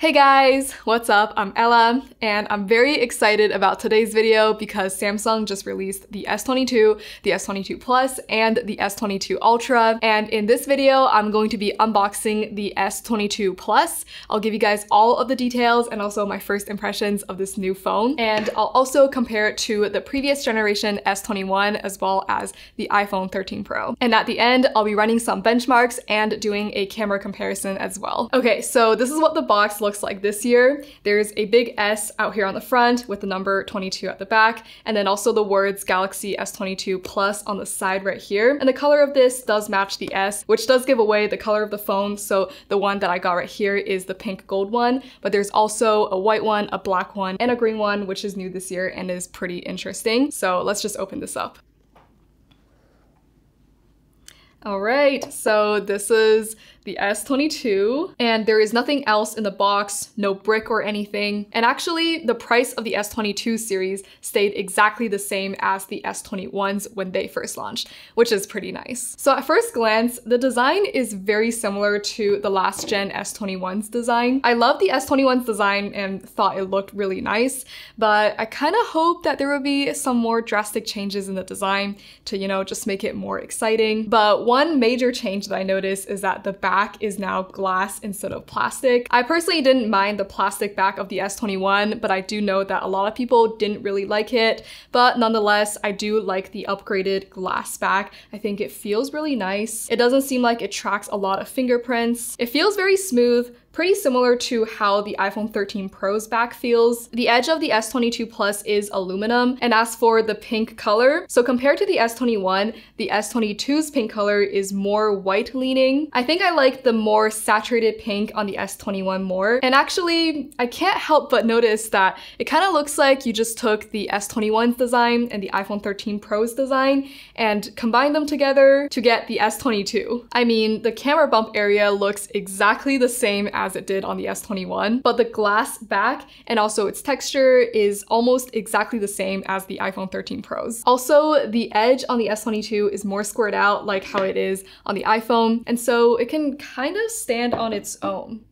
Hey guys, what's up? I'm Ella, and I'm very excited about today's video because Samsung just released the S22, the S22 Plus, and the S22 Ultra. And in this video, I'm going to be unboxing the S22 Plus. I'll give you guys all of the details and also my first impressions of this new phone. And I'll also compare it to the previous generation S21 as well as the iPhone 13 Pro. And at the end, I'll be running some benchmarks and doing a camera comparison as well. Okay, so this is what the box looks like this year. There's a big S out here on the front with the number 22 at the back, and then also the words Galaxy S22 Plus on the side right here. And the color of this does match the S, which does give away the color of the phone. So the one that I got right here is the pink gold one, but there's also a white one, a black one, and a green one, which is new this year and is pretty interesting. So let's just open this up. All right, so this is the S22, and there is nothing else in the box, no brick or anything. And actually, the price of the S22 series stayed exactly the same as the S21s when they first launched, which is pretty nice. So at first glance, the design is very similar to the last gen S21's design. I love the S21's design and thought it looked really nice, but I kind of hope that there would be some more drastic changes in the design to, you know, just make it more exciting. But one major change that I noticed is that the back is now glass instead of plastic. I personally didn't mind the plastic back of the S21, but I do know that a lot of people didn't really like it. But nonetheless, I do like the upgraded glass back. I think it feels really nice. It doesn't seem like it tracks a lot of fingerprints. It feels very smooth, pretty similar to how the iPhone 13 Pro's back feels. The edge of the S22 Plus is aluminum, and as for the pink color, so compared to the S21, the S22's pink color is more white leaning. I think I like the more saturated pink on the S21 more, and actually I can't help but notice that it kind of looks like you just took the S21's design and the iPhone 13 Pro's design and combined them together to get the S22. I mean, the camera bump area looks exactly the same as it did on the S21, but the glass back and also its texture is almost exactly the same as the iPhone 13 Pro's. Also, the edge on the S22 is more squared out like how it is on the iPhone, and so it can kind of stand on its own.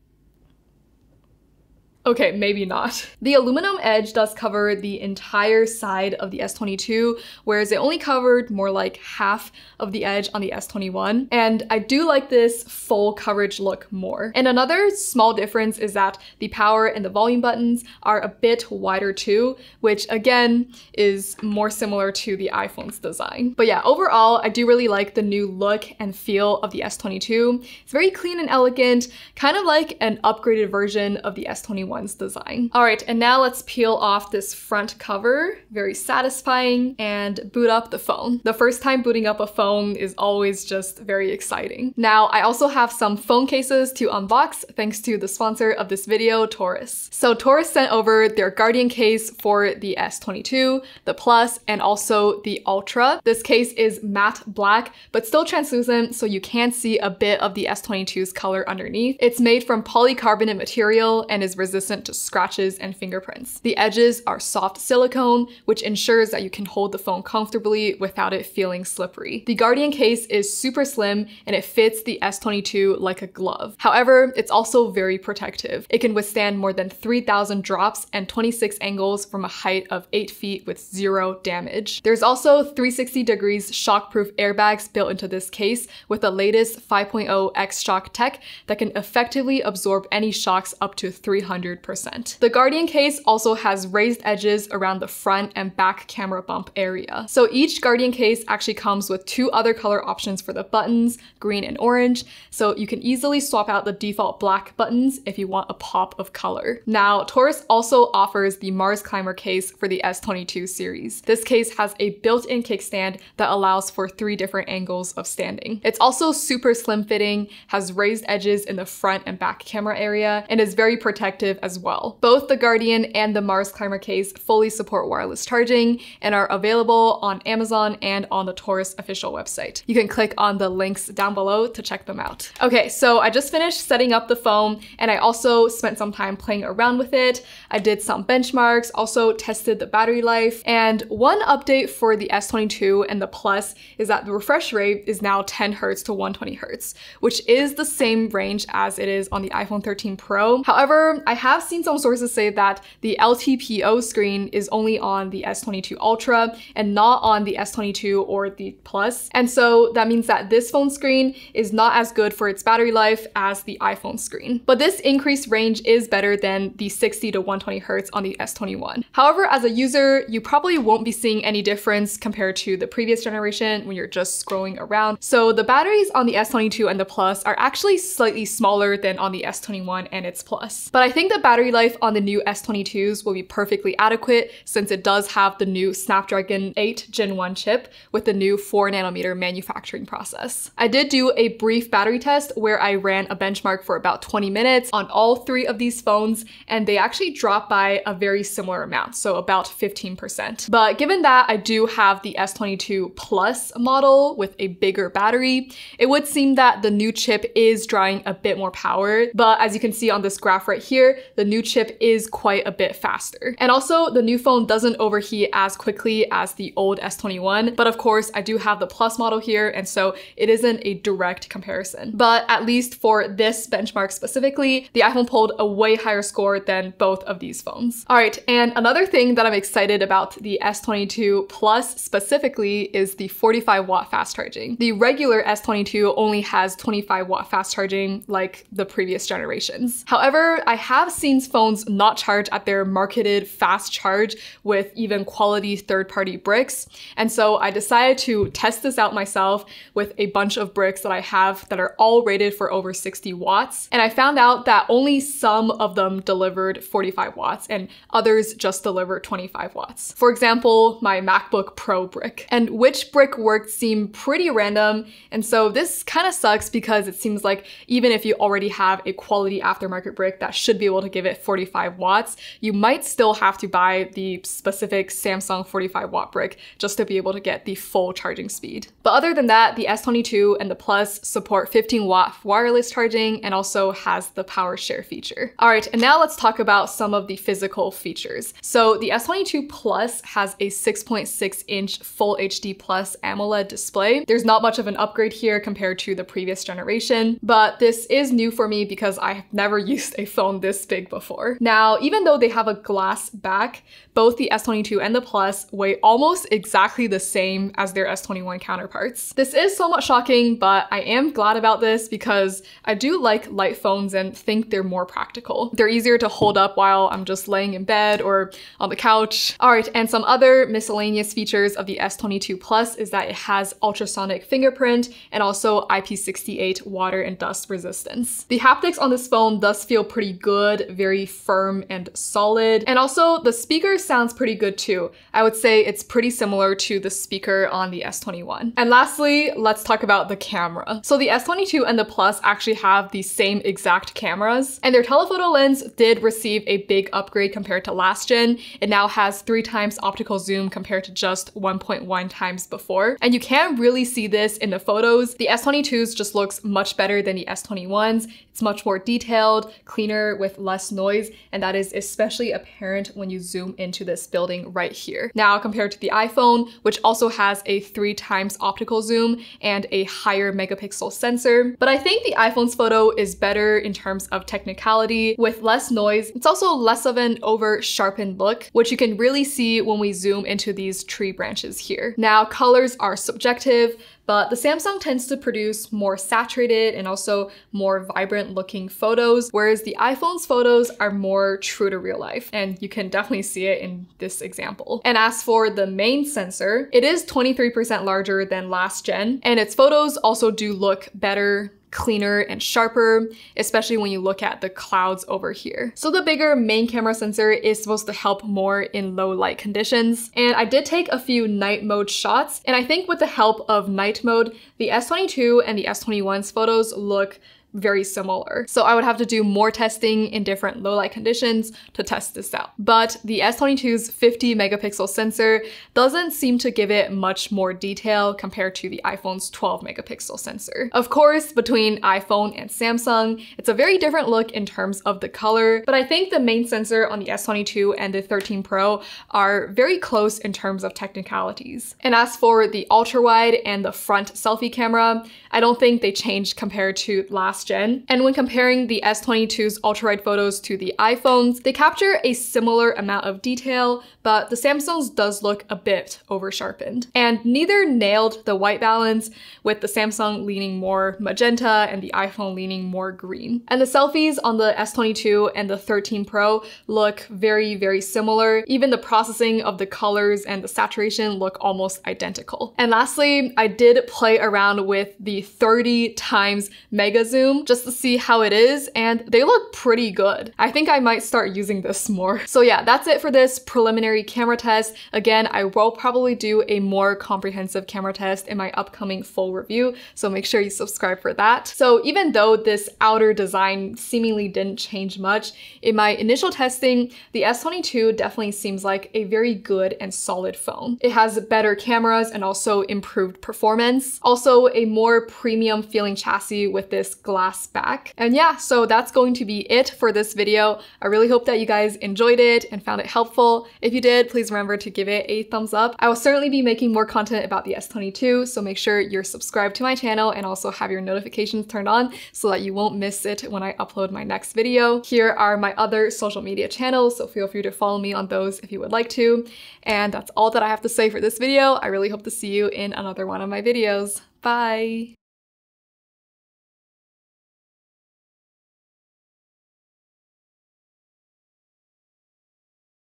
Okay, maybe not. The aluminum edge does cover the entire side of the S22, whereas it only covered more like half of the edge on the S21. And I do like this full coverage look more. And another small difference is that the power and the volume buttons are a bit wider too, which again is more similar to the iPhone's design. But yeah, overall, I do really like the new look and feel of the S22. It's very clean and elegant, kind of like an upgraded version of the S21 design. All right, and now let's peel off this front cover, very satisfying, and boot up the phone. The first time booting up a phone is always just very exciting. Now, I also have some phone cases to unbox thanks to the sponsor of this video, TORRAS. So TORRAS sent over their Guardian case for the S22, the Plus, and also the Ultra. This case is matte black, but still translucent, so you can see a bit of the S22's color underneath. It's made from polycarbonate material and is resistant to scratches and fingerprints. The edges are soft silicone, which ensures that you can hold the phone comfortably without it feeling slippery. The Guardian case is super slim and it fits the S22 like a glove. However, it's also very protective. It can withstand more than 3,000 drops and 26 angles from a height of 8 feet with zero damage. There's also 360 degrees shockproof airbags built into this case with the latest 5.0 X-Shock tech that can effectively absorb any shocks up to 300%. The Guardian case also has raised edges around the front and back camera bump area. So each Guardian case actually comes with two other color options for the buttons, green and orange, so you can easily swap out the default black buttons if you want a pop of color. Now, TORRAS also offers the Mars Climber case for the S22 series. This case has a built-in kickstand that allows for 3 different angles of standing. It's also super slim fitting, has raised edges in the front and back camera area, and is very protective as well. Both the Guardian and the Mars Climber case fully support wireless charging and are available on Amazon and on the TORRAS official website. You can click on the links down below to check them out. Okay, so I just finished setting up the phone and I also spent some time playing around with it. I did some benchmarks, also tested the battery life, and one update for the S22 and the Plus is that the refresh rate is now 10 Hz to 120 Hz, which is the same range as it is on the iPhone 13 Pro. However, I have seen some sources say that the LTPO screen is only on the S22 Ultra and not on the S22 or the Plus. And so that means that this phone screen is not as good for its battery life as the iPhone screen. But this increased range is better than the 60 to 120 Hz on the S21. However, as a user, you probably won't be seeing any difference compared to the previous generation when you're just scrolling around. So the batteries on the S22 and the Plus are actually slightly smaller than on the S21 and its Plus. But I think the battery life on the new S22s will be perfectly adequate since it does have the new Snapdragon 8 Gen 1 chip with the new 4nm manufacturing process. I did do a brief battery test where I ran a benchmark for about 20 minutes on all three of these phones, and they actually dropped by a very similar amount, so about 15%. But given that I do have the S22 Plus model with a bigger battery, it would seem that the new chip is drawing a bit more power, but as you can see on this graph right here, the new chip is quite a bit faster. And also, the new phone doesn't overheat as quickly as the old S21, but of course, I do have the Plus model here, and so it isn't a direct comparison. But at least for this benchmark specifically, the iPhone pulled a way higher score than both of these phones. All right, and another thing that I'm excited about the S22 Plus specifically is the 45-watt fast charging. The regular S22 only has 25-watt fast charging like the previous generations. However, I have seen phones not charge at their marketed fast charge with even quality third-party bricks, and so I decided to test this out myself with a bunch of bricks that I have that are all rated for over 60 watts, and I found out that only some of them delivered 45 watts and others just delivered 25 watts. For example, my MacBook Pro brick. And which brick worked seemed pretty random, and so this kind of sucks because it seems like even if you already have a quality aftermarket brick that should be able to give it 45 watts, you might still have to buy the specific Samsung 45-watt brick just to be able to get the full charging speed. But other than that, the S22 and the Plus support 15-watt wireless charging and also has the power share feature. All right, and now let's talk about some of the physical features. So the S22 Plus has a 6.6-inch Full HD Plus AMOLED display. There's not much of an upgrade here compared to the previous generation, but this is new for me because I have never used a phone this big before. Now, even though they have a glass back, both the S22 and the Plus weigh almost exactly the same as their S21 counterparts. This is somewhat shocking, but I am glad about this because I do like light phones and think they're more practical. They're easier to hold up while I'm just laying in bed or on the couch. All right, and some other miscellaneous features of the S22 Plus is that it has ultrasonic fingerprint and also IP68 water and dust resistance. The haptics on this phone does feel pretty good, very firm and solid. And also the speaker sounds pretty good too. I would say it's pretty similar to the speaker on the S21. And lastly, let's talk about the camera. So the S22 and the Plus actually have the same exact cameras, and their telephoto lens did receive a big upgrade compared to last gen. It now has 3x optical zoom compared to just 1.1 times before. And you can really see this in the photos. The S22's just looks much better than the S21's. It's much more detailed, cleaner, with less noise, and that is especially apparent when you zoom into this building right here. Now, compared to the iPhone, which also has a 3x optical zoom and a higher megapixel sensor, but I think the iPhone's photo is better in terms of technicality, with less noise. It's also less of an over-sharpened look, which you can really see when we zoom into these tree branches here. Now, colors are subjective, but the Samsung tends to produce more saturated and also more vibrant looking photos, whereas the iPhone's photos are more true to real life, and you can definitely see it in this example. And as for the main sensor, it is 23% larger than last gen, and its photos also do look better, cleaner and sharper, especially when you look at the clouds over here. So the bigger main camera sensor is supposed to help more in low light conditions. And I did take a few night mode shots, and I think with the help of night mode, the S22 and the S21's photos look very similar. So I would have to do more testing in different low light conditions to test this out. But the S22's 50 megapixel sensor doesn't seem to give it much more detail compared to the iPhone's 12 megapixel sensor. Of course, between iPhone and Samsung, it's a very different look in terms of the color, but I think the main sensor on the S22 and the 13 Pro are very close in terms of technicalities. And as for the ultra wide and the front selfie camera, I don't think they changed compared to last gen. And when comparing the S22's ultra wide photos to the iPhone's, they capture a similar amount of detail, but the Samsung's does look a bit over sharpened. And neither nailed the white balance, with the Samsung leaning more magenta and the iPhone leaning more green. And the selfies on the S22 and the 13 Pro look very, very similar. Even the processing of the colors and the saturation look almost identical. And lastly, I did play around with the 30 times mega zoom just to see how it is, and they look pretty good. I think I might start using this more. So yeah, that's it for this preliminary camera test. Again, I will probably do a more comprehensive camera test in my upcoming full review, so make sure you subscribe for that. So even though this outer design seemingly didn't change much, in my initial testing, the S22 definitely seems like a very good and solid phone. It has better cameras and also improved performance. Also a more premium feeling chassis with this glass back. And yeah, so that's going to be it for this video. I really hope that you guys enjoyed it and found it helpful. If you did, please remember to give it a thumbs up. I will certainly be making more content about the S22, so make sure you're subscribed to my channel and also have your notifications turned on so that you won't miss it when I upload my next video. Here are my other social media channels, so feel free to follow me on those if you would like to. And that's all that I have to say for this video. I really hope to see you in another one of my videos. Bye!